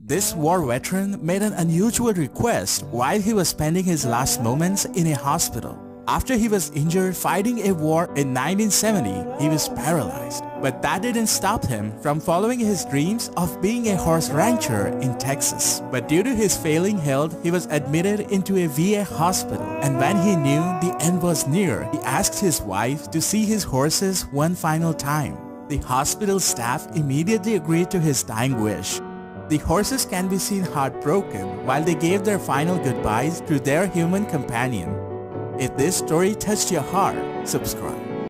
This war veteran made an unusual request while he was spending his last moments in a hospital. After he was injured fighting a war in 1970, he was paralyzed. But that didn't stop him from following his dreams of being a horse rancher in Texas. But due to his failing health, he was admitted into a VA hospital. And when he knew the end was near, he asked his wife to see his horses one final time. The hospital staff immediately agreed to his dying wish. The horses can be seen heartbroken while they gave their final goodbyes to their human companion. If this story touched your heart, subscribe.